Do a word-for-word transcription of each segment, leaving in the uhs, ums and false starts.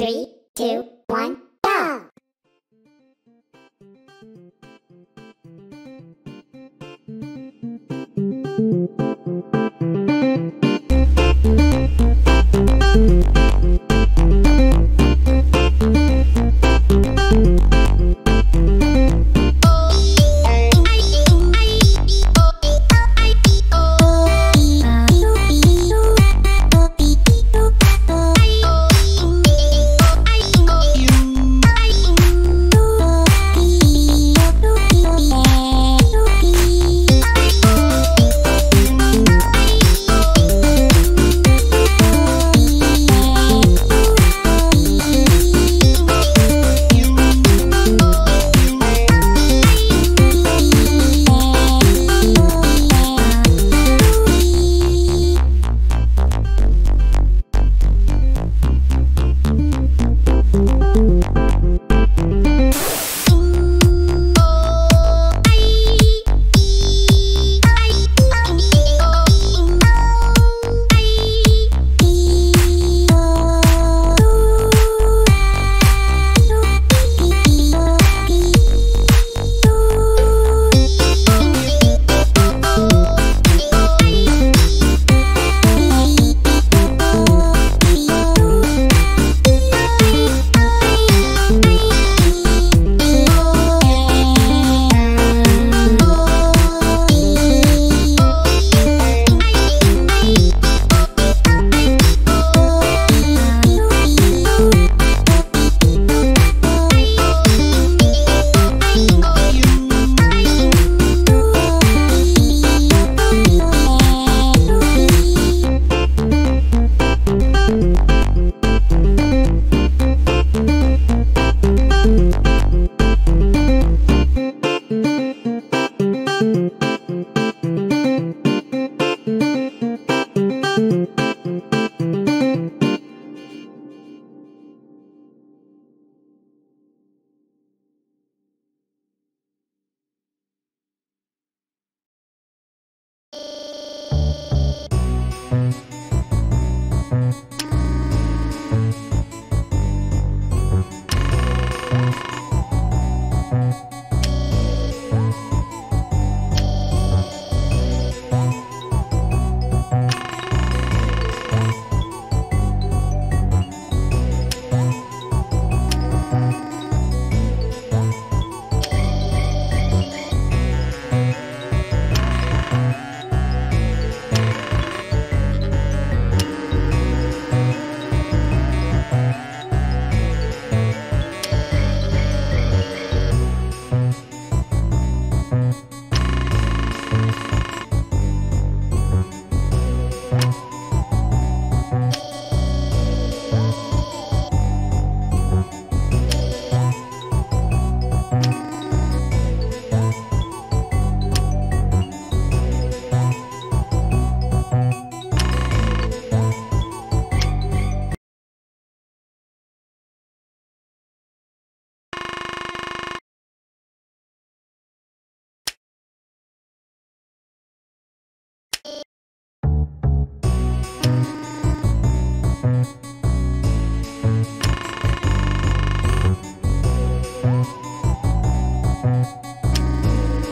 Three, two, one.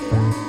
Bye.